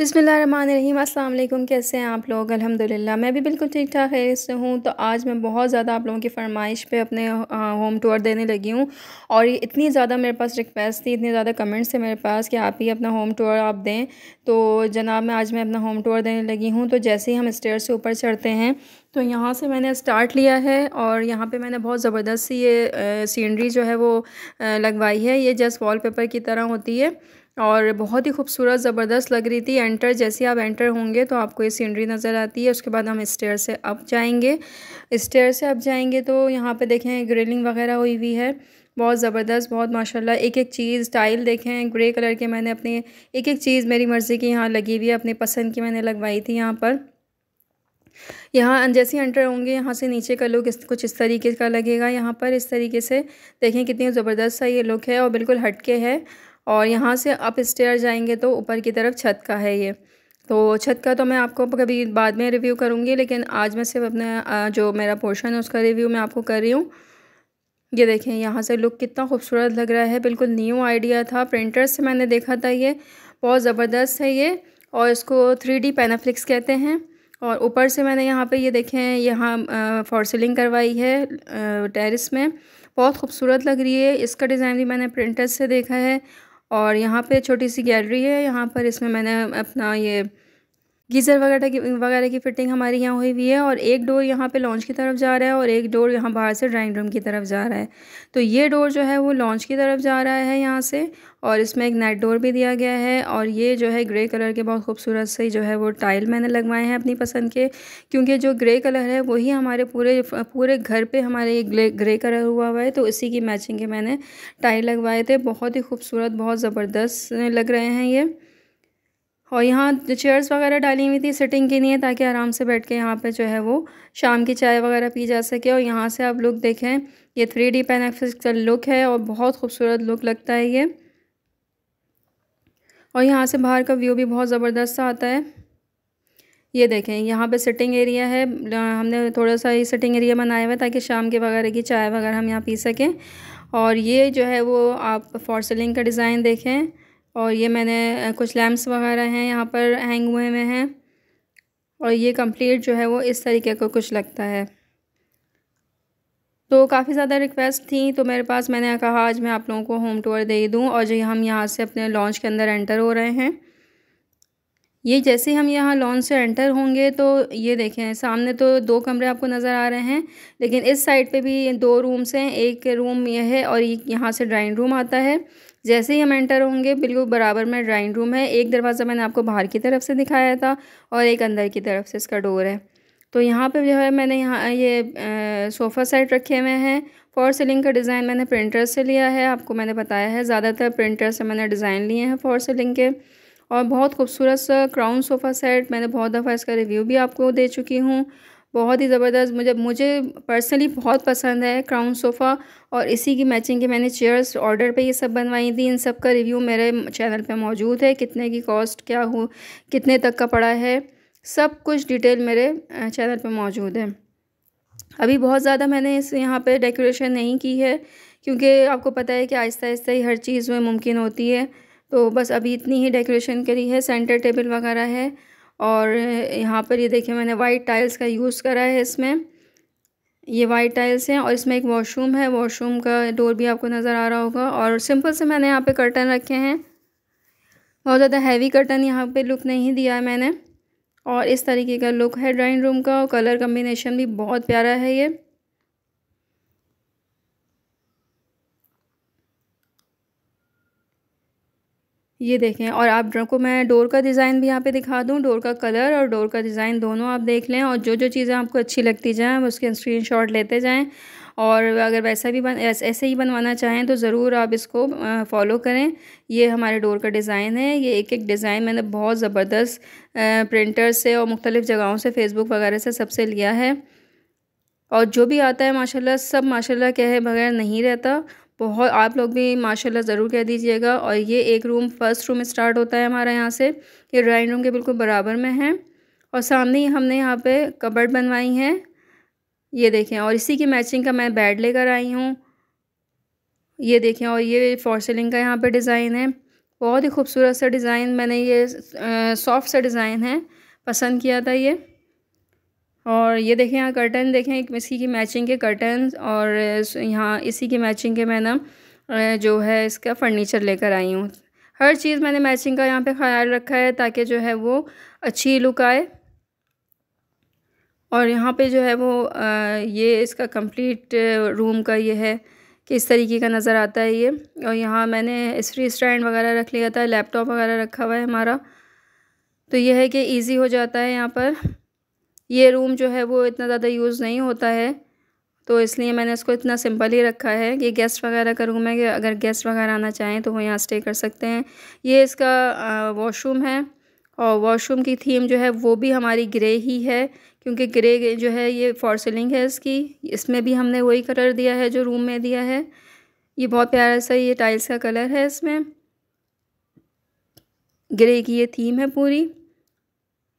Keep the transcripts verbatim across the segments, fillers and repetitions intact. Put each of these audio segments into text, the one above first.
बिस्मिल्लाहिर्रहमानिर्रहीम। अस्सलाम वालेकुम। कैसे हैं आप लोग? अल्हम्दुलिल्लाह मैं भी बिल्कुल ठीक ठाक खैर से हूँ। तो आज मैं बहुत ज़्यादा आप लोगों की फरमाइश पे अपने होम टूर देने लगी हूँ और इतनी ज़्यादा मेरे पास रिक्वेस्ट थी, इतने ज़्यादा कमेंट्स थे मेरे पास कि आप ही अपना होम टूर आप दें। तो जनाब मैं आज मैं अपना होम टूर देने लगी हूँ। तो जैसे ही हम स्टेयर से ऊपर चढ़ते हैं तो यहाँ से मैंने स्टार्ट लिया है और यहाँ पे मैंने बहुत ज़बरदस्त सी ये सीनरी जो है वो लगवाई है। ये जस्ट वॉलपेपर की तरह होती है और बहुत ही खूबसूरत ज़बरदस्त लग रही थी। एंटर जैसे आप एंटर होंगे तो आपको ये सीनरी नज़र आती है। उसके बाद हम स्टेयर से अप जाएंगे। स्टेयर से अप जाएंगे तो यहाँ पे देखें ग्रिलिंग वगैरह हुई हुई है, बहुत ज़बरदस्त, बहुत माशाल्लाह। एक एक चीज़ टाइल देखें ग्रे कलर के, मैंने अपने एक एक चीज़ मेरी मर्ज़ी की यहाँ लगी हुई है, अपनी पसंद की मैंने लगवाई थी यहाँ पर। यहाँ जैसे एंटर होंगे यहाँ से नीचे का लुक कुछ इस तरीके का लगेगा। यहाँ पर इस तरीके से देखें कितनी ज़बरदस्त सा ये लुक है और बिल्कुल हटके है। और यहाँ से अप स्टेयर जाएंगे तो ऊपर की तरफ छत का है ये। तो छत का तो मैं आपको कभी बाद में रिव्यू करूँगी, लेकिन आज मैं सिर्फ अपना जो मेरा पोर्शन है उसका रिव्यू मैं आपको कर रही हूँ। ये देखें यहाँ से लुक कितना खूबसूरत लग रहा है, बिल्कुल न्यू आइडिया था, प्रिंटर्स से मैंने देखा था, ये बहुत ज़बरदस्त है ये। और इसको थ्री डी पैनाफ्लिक्स कहते हैं। और ऊपर से मैंने यहाँ पे ये यह देखें यहाँ फॉर सीलिंग करवाई है टेरेस में, बहुत खूबसूरत लग रही है। इसका डिज़ाइन भी मैंने प्रिंटर्स से देखा है। और यहाँ पे छोटी सी गैलरी है, यहाँ पर इसमें मैंने अपना ये गीज़र वगैरह की वगैरह की फ़िटिंग हमारी यहाँ हुई हुई है। और एक डोर यहाँ पे लॉन्च की तरफ जा रहा है और एक डोर यहाँ बाहर से ड्राइंग रूम की तरफ जा रहा है। तो ये डोर जो है वो लॉन्च की तरफ जा रहा है यहाँ से, और इसमें एक नेट डोर भी दिया गया है। और ये जो है ग्रे कलर के बहुत खूबसूरत से जो है वो टाइल मैंने लगवाए हैं अपनी पसंद के, क्योंकि जो ग्रे कलर है वही हमारे पूरे पूरे घर पे हमारे ये ग्रे कलर हुआ हुआ है। तो इसी की मैचिंग के मैंने टाइल लगवाए थे, बहुत ही खूबसूरत, बहुत ज़बरदस्त लग रहे हैं ये। और यहाँ चेयर्स वगैरह डाली हुई थी सिटिंग के लिए, ताकि आराम से बैठ के यहाँ पे जो है वो शाम की चाय वगैरह पी जा सके। और यहाँ से आप लुक देखें, ये थ्री डी पैनाफ्लिक्स का लुक है और बहुत खूबसूरत लुक लगता है ये। और यहाँ से बाहर का व्यू भी बहुत ज़बरदस्त आता है। ये देखें यहाँ पे सिटिंग एरिया है, हमने थोड़ा सा ये सिटिंग एरिया बनाया हुआ है ताकि शाम के वगैरह की चाय वगैरह हम यहाँ पी सकें। और ये जो है वो आप फॉर सीलिंग का डिज़ाइन देखें। और ये मैंने कुछ लैम्प्स वगैरह हैं यहाँ पर हैंग हुए हुए हैं। और ये कंप्लीट जो है वो इस तरीके का कुछ लगता है। तो काफ़ी ज़्यादा रिक्वेस्ट थी तो मेरे पास मैंने कहा आज मैं आप लोगों को होम टूर दे दूं। और जो हम यहाँ से अपने लॉन्च के अंदर एंटर हो रहे हैं, ये जैसे हम यहाँ लॉन्च से एंटर होंगे तो ये देखें सामने तो दो कमरे आपको नज़र आ रहे हैं, लेकिन इस साइड पे भी दो रूम्स हैं। एक रूम यह है और यहाँ से ड्राइंग रूम आता है। जैसे ही हम एंटर होंगे बिल्कुल बराबर में ड्राइंग रूम है। एक दरवाज़ा मैंने आपको बाहर की तरफ से दिखाया था और एक अंदर की तरफ से इसका डोर है। तो यहाँ पे जो है मैंने यहाँ ये सोफ़ा सेट रखे हुए हैं। फॉर सीलिंग का डिज़ाइन मैंने प्रिंटर से लिया है, आपको मैंने बताया है ज़्यादातर प्रिंटर से मैंने डिज़ाइन लिए हैं फॉर सीलिंग के। और बहुत खूबसूरत सा क्राउन सोफ़ा सेट, मैंने बहुत दफ़ा इसका रिव्यू भी आपको दे चुकी हूँ, बहुत ही ज़बरदस्त, मुझे मुझे पर्सनली बहुत पसंद है क्राउन सोफ़ा। और इसी की मैचिंग के मैंने चेयर्स ऑर्डर पे ये सब बनवाई थी। इन सब का रिव्यू मेरे चैनल पे मौजूद है, कितने की कॉस्ट क्या हो, कितने तक का पड़ा है, सब कुछ डिटेल मेरे चैनल पे मौजूद है। अभी बहुत ज़्यादा मैंने इस यहाँ पे डेकोरेशन नहीं की है, क्योंकि आपको पता है कि आहिस्ता आहिस्ता ही हर चीज़ में मुमकिन होती है। तो बस अभी इतनी ही डेकोरेशन करी है, सेंटर टेबल वगैरह है। और यहाँ पर ये देखिए मैंने वाइट टाइल्स का यूज़ करा है, इसमें ये वाइट टाइल्स हैं। और इसमें एक वॉशरूम है, वॉशरूम का डोर भी आपको नज़र आ रहा होगा। और सिंपल से मैंने यहाँ पे कर्टन रखे हैं, बहुत ज़्यादा हैवी कर्टन यहाँ पे लुक नहीं दिया है मैंने। और इस तरीके का लुक है ड्राइंग रूम का, और कलर कम्बिनेशन भी बहुत प्यारा है ये। ये देखें। और आप को मैं डोर का डिज़ाइन भी यहाँ पे दिखा दूँ, डोर का कलर और डोर का डिज़ाइन दोनों आप देख लें। और जो जो चीज़ें आपको अच्छी लगती जाएँ उसके स्क्रीनशॉट लेते जाएं। और अगर वैसा भी बन ऐसे ही बनवाना चाहें तो ज़रूर आप इसको फॉलो करें। ये हमारे डोर का डिज़ाइन है। ये एक एक डिज़ाइन मैंने बहुत ज़बरदस्त प्रिंटर से और मुख्तलिफ़ जगहों से फ़ेसबुक वगैरह से सबसे लिया है। और जो भी आता है माशाल्लाह सब माशाल्लाह कहे बगैर नहीं रहता, बहुत आप लोग भी माशाल्लाह ज़रूर कह दीजिएगा। और ये एक रूम फर्स्ट रूम स्टार्ट होता है हमारा यहाँ से, ये ड्राइंग रूम के बिल्कुल बराबर में है। और सामने ही हमने यहाँ पे कबर्ड बनवाई हैं, ये देखें। और इसी की मैचिंग का मैं बेड लेकर आई हूँ, ये देखें। और ये फॉर सीलिंग का यहाँ पे डिज़ाइन है, बहुत ही खूबसूरत सा डिज़ाइन, मैंने ये सॉफ्ट सा डिज़ाइन है, पसंद किया था ये। और ये देखें यहाँ कर्टन देखें, इसी की मैचिंग के कर्टन और यहाँ इसी की मैचिंग के मैं ना जो है इसका फर्नीचर लेकर आई हूँ। हर चीज़ मैंने मैचिंग का यहाँ पे ख्याल रखा है ताकि जो है वो अच्छी लुक आए। और यहाँ पे जो है वो आ, ये इसका कंप्लीट रूम का ये है कि इस तरीके का नज़र आता है ये। और यहाँ मैंने फ्री स्टैंड वगैरह रख लिया था, लैपटॉप वगैरह रखा हुआ है हमारा, तो ये है कि इजी हो जाता है यहाँ पर। ये रूम जो है वो इतना ज़्यादा यूज़ नहीं होता है तो इसलिए मैंने इसको इतना सिंपल ही रखा है कि गेस्ट वगैरह का रूम है कि अगर गेस्ट वगैरह आना चाहें तो वो यहाँ स्टे कर सकते हैं। ये इसका वॉशरूम है और वॉशरूम की थीम जो है वो भी हमारी ग्रे ही है क्योंकि ग्रे जो है ये फॉर सीलिंग है इसकी। इसमें भी हमने वही कलर दिया है जो रूम में दिया है, ये बहुत प्यारा सा ये टाइल्स का कलर है, इसमें ग्रे की ये थीम है पूरी,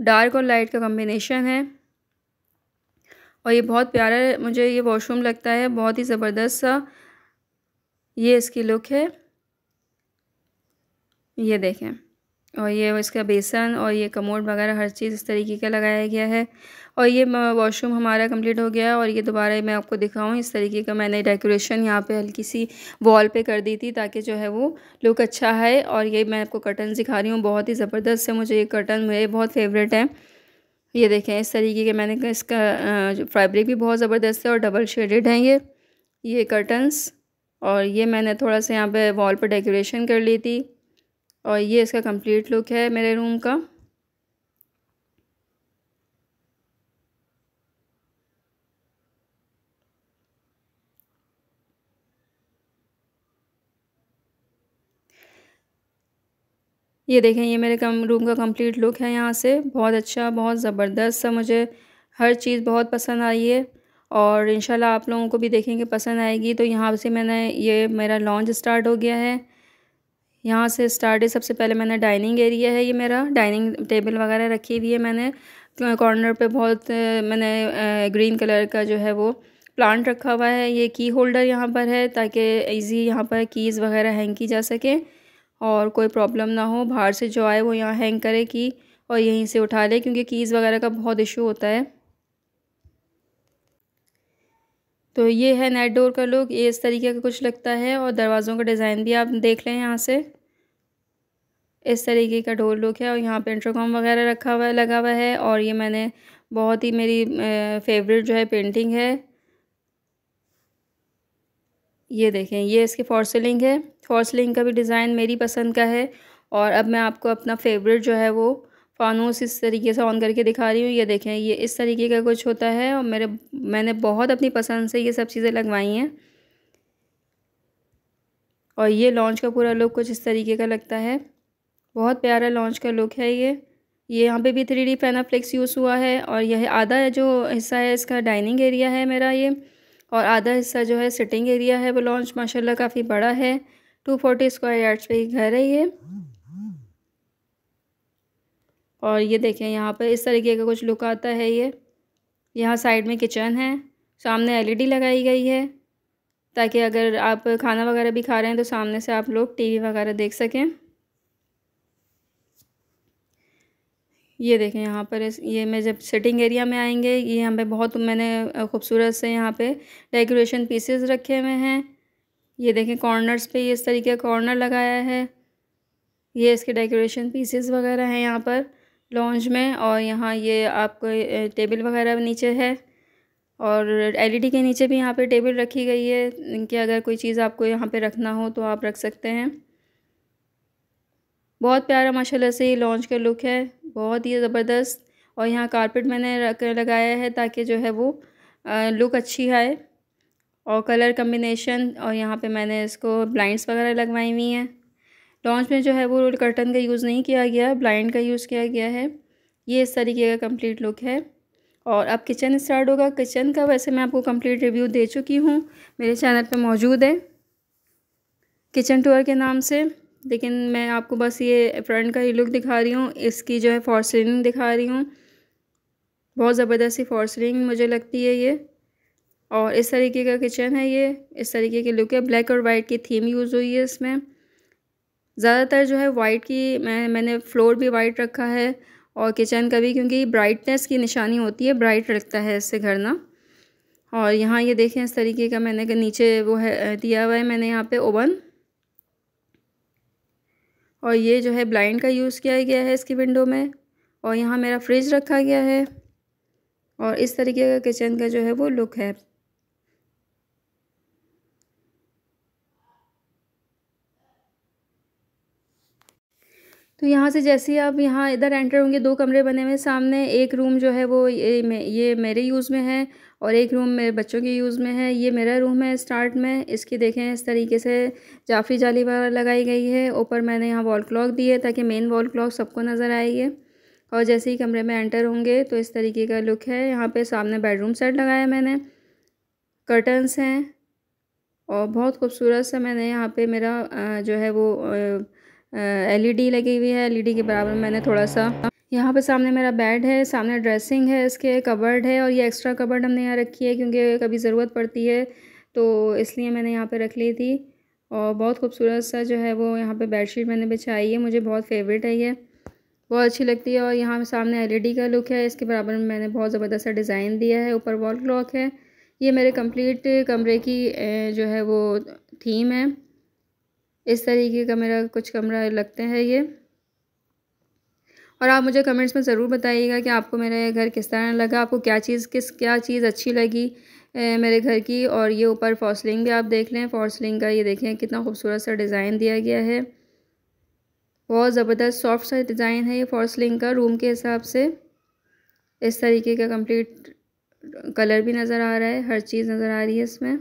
डार्क और लाइट का कॉम्बिनेशन है। और ये बहुत प्यारा मुझे ये वॉशरूम लगता है, बहुत ही ज़बरदस्त सा ये इसकी लुक है, ये देखें। और ये इसका बेसन और ये कमोड वगैरह हर चीज़ इस तरीके का लगाया गया है। और ये वॉशरूम हमारा कंप्लीट हो गया। और ये दोबारा मैं आपको दिखाऊं, इस तरीके का मैंने डेकोरेशन यहाँ पे हल्की सी वॉल पे कर दी थी ताकि जो है वो लुक अच्छा है। और ये मैं आपको कर्टन दिखा रही हूँ, बहुत ही ज़बरदस्त है, मुझे ये कर्टन मेरे बहुत फेवरेट है। ये देखें इस तरीके के मैंने, इसका फैब्रिक भी बहुत ज़बरदस्त है और डबल शेडेड हैं ये ये कर्टन्स। और ये मैंने थोड़ा सा यहाँ पर वॉल पर डेकोरेशन कर ली थी। और ये इसका कंप्लीट लुक है मेरे रूम का। ये देखें ये मेरे कम रूम का कंप्लीट लुक है यहाँ से, बहुत अच्छा, बहुत ज़बरदस्त सा, मुझे हर चीज़ बहुत पसंद आई है। और इंशाल्लाह आप लोगों को भी देखेंगे पसंद आएगी। तो यहाँ से मैंने ये मेरा लॉन्च स्टार्ट हो गया है, यहाँ से स्टार्ट है। सबसे पहले मैंने डाइनिंग एरिया है ये मेरा, डाइनिंग टेबल वगैरह रखी हुई है मैंने कॉर्नर पे, बहुत मैंने ग्रीन कलर का जो है वो प्लांट रखा हुआ है। ये की होल्डर यहाँ पर है ताकि इजी यहाँ पर कीज़ वगैरह हैंग की जा सके और कोई प्रॉब्लम ना हो, बाहर से जो आए वो यहाँ हैंग करे की और यहीं से उठा ले क्योंकि कीज़ वगैरह का बहुत इशू होता है। तो ये है नेट डोर का लुक, ये इस तरीके का कुछ लगता है। और दरवाज़ों का डिज़ाइन भी आप देख लें यहाँ से, इस तरीके का डोर लुक है। और यहाँ पे इंटरकॉम वगैरह रखा हुआ लगा हुआ है। और ये मैंने बहुत ही मेरी फेवरेट जो है पेंटिंग है, ये देखें ये इसके फॉल्स सीलिंग है, फॉल्स सीलिंग का भी डिज़ाइन मेरी पसंद का है। और अब मैं आपको अपना फेवरेट जो है वो फानूस इस तरीके से ऑन करके दिखा रही हूँ। ये देखें ये इस तरीके का कुछ होता है और मेरे मैंने बहुत अपनी पसंद से ये सब चीज़ें लगवाई हैं। और ये लॉन्च का पूरा लुक कुछ इस तरीके का लगता है, बहुत प्यारा लॉन्च का लुक है ये। ये यहाँ पे भी थ्री डी पैनाफ्लेक्स यूज़ हुआ है। और यह आधा जो हिस्सा है इसका डाइनिंग एरिया है मेरा ये, और आधा हिस्सा जो है सिटिंग एरिया है। वो लॉन्च माशाल्लाह काफ़ी बड़ा है, टू फोर्टी स्क्वायर यार्ड्स पे घर है ये। और ये देखें यहाँ पर इस तरीके का कुछ लुक आता है ये। यहाँ साइड में किचन है, सामने एल ई डी लगाई गई है ताकि अगर आप खाना वगैरह भी खा रहे हैं तो सामने से आप लोग टी वी वगैरह देख सकें। ये देखें यहाँ पर इस ये मैं जब सिटिंग एरिया में आएंगे, ये यहाँ पे बहुत मैंने खूबसूरत से यहाँ पे डेकोरेशन पीसेस रखे हुए हैं। ये देखें कॉर्नर्स पे ये इस तरीके का कॉर्नर लगाया है, ये इसके डेकोरेशन पीसेस वगैरह हैं यहाँ पर लॉन्च में। और यहाँ ये आपको टेबल वगैरह नीचे है और एलईडी के नीचे भी यहाँ पर टेबल रखी गई है कि अगर कोई चीज़ आपको यहाँ पर रखना हो तो आप रख सकते हैं। बहुत प्यारा माशाल्लाह से ये लॉन्च का लुक है, बहुत ही ज़बरदस्त। और यहाँ कारपेट मैंने रख लगाया है ताकि जो है वो आ, लुक अच्छी आए और कलर कम्बिनेशन। और यहाँ पे मैंने इसको ब्लाइंड्स वगैरह लगवाई हुई हैं। लॉन्च में जो है वो कर्टन का यूज़ नहीं किया गया, ब्लाइंड का यूज़ किया गया है। ये इस तरीके का कंप्लीट लुक है। और अब किचन स्टार्ट होगा। किचन का वैसे मैं आपको कंप्लीट रिव्यू दे चुकी हूँ, मेरे चैनल पर मौजूद है किचन टूर के नाम से, लेकिन मैं आपको बस ये फ्रंट का ही लुक दिखा रही हूँ। इसकी जो है फॉल्स सीलिंग दिखा रही हूँ, बहुत ज़बरदस्त ही फॉल्स सीलिंग मुझे लगती है ये। और इस तरीके का किचन है ये, इस तरीके की लुक है। ब्लैक और वाइट की थीम यूज़ हुई है इसमें। ज़्यादातर जो है वाइट की मैं मैंने फ्लोर भी वाइट रखा है और किचन का भी, क्योंकि ब्राइटनेस की निशानी होती है, ब्राइट लगता है इससे घर ना। और यहाँ ये देखें इस तरीके का मैंने नीचे वो है दिया हुआ है मैंने यहाँ पे ओवन, और ये जो है ब्लाइंड का यूज़ किया गया है इसकी विंडो में। और यहाँ मेरा फ्रिज रखा गया है और इस तरीके का किचन का जो है वो लुक है। तो यहाँ से जैसे ही आप यहाँ इधर एंटर होंगे, दो कमरे बने हुए सामने, एक रूम जो है वो ये ये मेरे यूज़ में है और एक रूम मेरे बच्चों के यूज़ में है। ये मेरा रूम है स्टार्ट में, इसकी देखें इस तरीके से जाफरी जाली वगैरह लगाई गई है। ऊपर मैंने यहाँ वॉल क्लॉक दी है ताकि मेन वॉल क्लॉक सबको नज़र आएगी। और जैसे ही कमरे में एंटर होंगे तो इस तरीके का लुक है। यहाँ पर सामने बेडरूम सेट लगाया मैंने, कर्टन्स हैं और बहुत खूबसूरत सा मैंने यहाँ पर मेरा जो है वो एलईडी लगी हुई है। एलईडी के बराबर मैंने थोड़ा सा यहाँ पे सामने मेरा बेड है, सामने ड्रेसिंग है, इसके कबर्ड है। और ये एक्स्ट्रा कबर्ड हमने यहाँ रखी है क्योंकि कभी ज़रूरत पड़ती है तो इसलिए मैंने यहाँ पे रख ली थी। और बहुत खूबसूरत सा जो है वो यहाँ पे बेडशीट मैंने बिछाई है, मुझे बहुत फेवरेट है, ये बहुत अच्छी लगती है। और यहाँ सामने एलईडी का लुक है, इसके बराबर में मैंने बहुत ज़बरदस्त सा डिज़ाइन दिया है। ऊपर वॉल क्लॉक है। ये मेरे कम्प्लीट कमरे की जो है वो थीम है। इस तरीके का मेरा कुछ कमरा लगते हैं ये। और आप मुझे कमेंट्स में ज़रूर बताइएगा कि आपको मेरे घर किस तरह लगा, आपको क्या चीज़ किस क्या चीज़ अच्छी लगी ए, मेरे घर की। और ये ऊपर फॉल्सिंग भी आप देख लें, फॉल्सिंग का ये देखें कितना खूबसूरत सा डिज़ाइन दिया गया है, बहुत ज़बरदस्त सॉफ्ट सा डिज़ाइन है ये फॉल्सिंग का रूम के हिसाब से। इस तरीके का कम्प्लीट कलर भी नज़र आ रहा है, हर चीज़ नज़र आ रही है इसमें।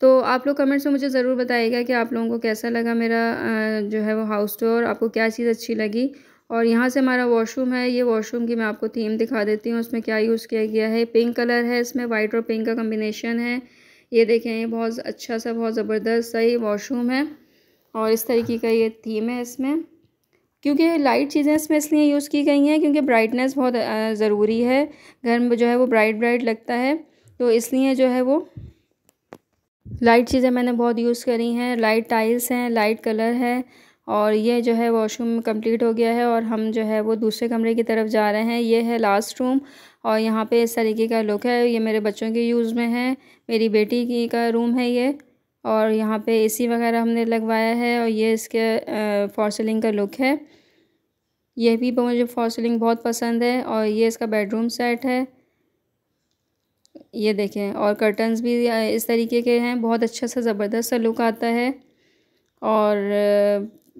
तो आप लोग कमेंट्स में मुझे ज़रूर बताइएगा कि आप लोगों को कैसा लगा मेरा जो है वो हाउस टूर, आपको क्या चीज़ अच्छी लगी। और यहाँ से हमारा वॉशरूम है, ये वॉशरूम की मैं आपको थीम दिखा देती हूँ, उसमें क्या यूज़ किया गया है। पिंक कलर है, इसमें वाइट और पिंक का कम्बिनेशन है। ये देखें, ये बहुत अच्छा सा, बहुत ज़बरदस्त सा ये वॉशरूम है और इस तरीके का ये थीम है इसमें। क्योंकि लाइट चीज़ें इसमें इसलिए यूज़ की गई हैं क्योंकि ब्राइटनेस बहुत ज़रूरी है, घर में जो है वो ब्राइट ब्राइट लगता है, तो इसलिए जो है वो लाइट चीज़ें मैंने बहुत यूज़ करी हैं। लाइट टाइल्स हैं, लाइट कलर है। और ये जो है वॉशरूम कंप्लीट हो गया है और हम जो है वो दूसरे कमरे की तरफ जा रहे हैं। ये है लास्ट रूम और यहाँ पे इस तरीके का लुक है। ये मेरे बच्चों के यूज़ में है, मेरी बेटी की का रूम है ये। और यहाँ पे एसी वगैरह हमने लगवाया है और ये इसके फॉर्सिलिंग का लुक है। यह भी मुझे फॉर्सिलिंग बहुत पसंद है। और ये इसका बेडरूम सेट है, ये देखें। और कर्टन्स भी इस तरीके के हैं, बहुत अच्छा सा ज़बरदस्त सा लुक आता है। और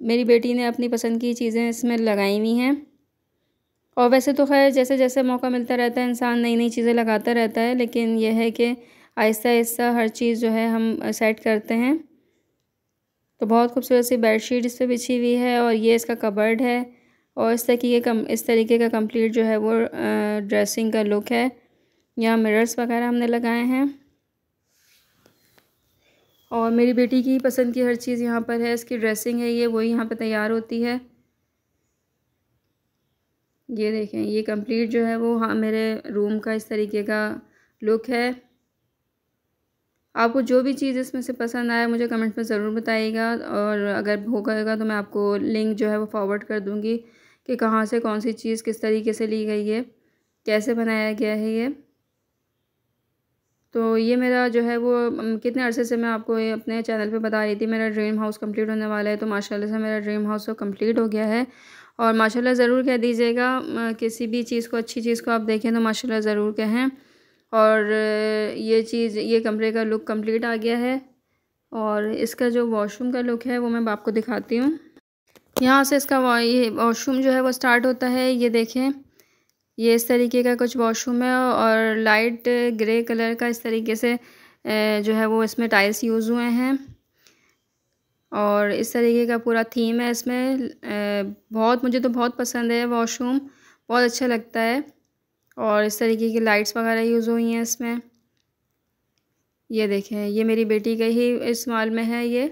मेरी बेटी ने अपनी पसंद की चीज़ें इसमें लगाई हुई हैं। और वैसे तो खैर जैसे जैसे मौका मिलता रहता है इंसान नई नई चीज़ें लगाता रहता है, लेकिन यह है कि आहिस्ता आहिस्ता हर चीज़ जो है हम सेट करते हैं। तो बहुत खूबसूरत सी बेडशीट इस पर बिछी हुई है और ये इसका कबर्ड है। और इस तरीके कम इस तरीके का कम्प्लीट जो है वो ड्रेसिंग का लुक है। यहाँ मिरर्स वगैरह हमने लगाए हैं और मेरी बेटी की पसंद की हर चीज़ यहाँ पर है। इसकी ड्रेसिंग है ये, वही यहाँ पर तैयार होती है। ये देखें, ये कंप्लीट जो है वो हाँ मेरे रूम का इस तरीके का लुक है। आपको जो भी चीज़ इसमें से पसंद आए मुझे कमेंट में ज़रूर बताइएगा। और अगर होगा तो मैं आपको लिंक जो है वो फॉरवर्ड कर दूँगी कि कहाँ से कौन सी चीज़ किस तरीके से ली गई है, कैसे बनाया गया है ये। तो ये मेरा जो है वो कितने अरसे से मैं आपको अपने चैनल पे बता रही थी मेरा ड्रीम हाउस कंप्लीट होने वाला है। तो माशाल्लाह से मेरा ड्रीम हाउस तो कंप्लीट हो गया है। और माशाल्लाह ज़रूर कह दीजिएगा, किसी भी चीज़ को, अच्छी चीज़ को आप देखें तो माशाल्लाह ज़रूर कहें। और ये चीज़, ये कमरे का लुक कंप्लीट आ गया है। और इसका जो वॉशरूम का लुक है वो मैं आपको दिखाती हूँ। यहाँ से इसका वॉ ये वॉशरूम जो है वो स्टार्ट होता है। ये देखें, ये इस तरीके का कुछ वॉशरूम है। और लाइट ग्रे कलर का इस तरीके से जो है वो इसमें टाइल्स यूज़ हुए हैं और इस तरीके का पूरा थीम है इसमें। बहुत मुझे तो बहुत पसंद है वॉशरूम, बहुत अच्छा लगता है। और इस तरीके की लाइट्स वगैरह यूज़ हुई हैं इसमें। ये देखें, ये मेरी बेटी का ही इस्तेमाल में है ये।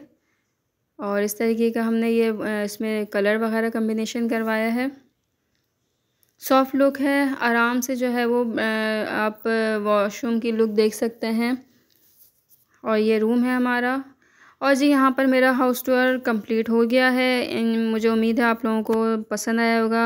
और इस तरीके का हमने ये इसमें कलर वगैरह कम्बिनेशन करवाया है। सॉफ़्ट लुक है, आराम से जो है वो आप वॉशरूम की लुक देख सकते हैं। और ये रूम है हमारा। और जी यहाँ पर मेरा हाउस टूर कंप्लीट हो गया है। मुझे उम्मीद है आप लोगों को पसंद आया होगा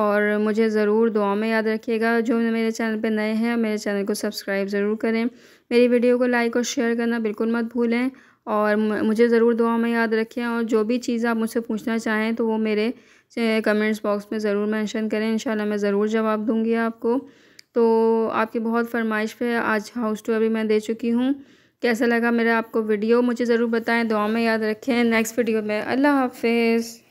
और मुझे ज़रूर दुआ में याद रखिएगा। जो मेरे चैनल पे नए हैं मेरे चैनल को सब्सक्राइब ज़रूर करें, मेरी वीडियो को लाइक और शेयर करना बिल्कुल मत भूलें और मुझे ज़रूर दुआ में याद रखें। और जो भी चीज़ आप मुझसे पूछना चाहें तो वो मेरे कमेंट्स बॉक्स में ज़रूर मेंशन करें, इंशाल्लाह मैं ज़रूर जवाब दूँगी आपको। तो आपकी बहुत फरमाइश पे आज हाउस टूर भी मैं दे चुकी हूँ। कैसा लगा मेरा आपको वीडियो मुझे ज़रूर बताएं, दुआ में याद रखें। नेक्स्ट वीडियो में अल्लाह हाफिज़।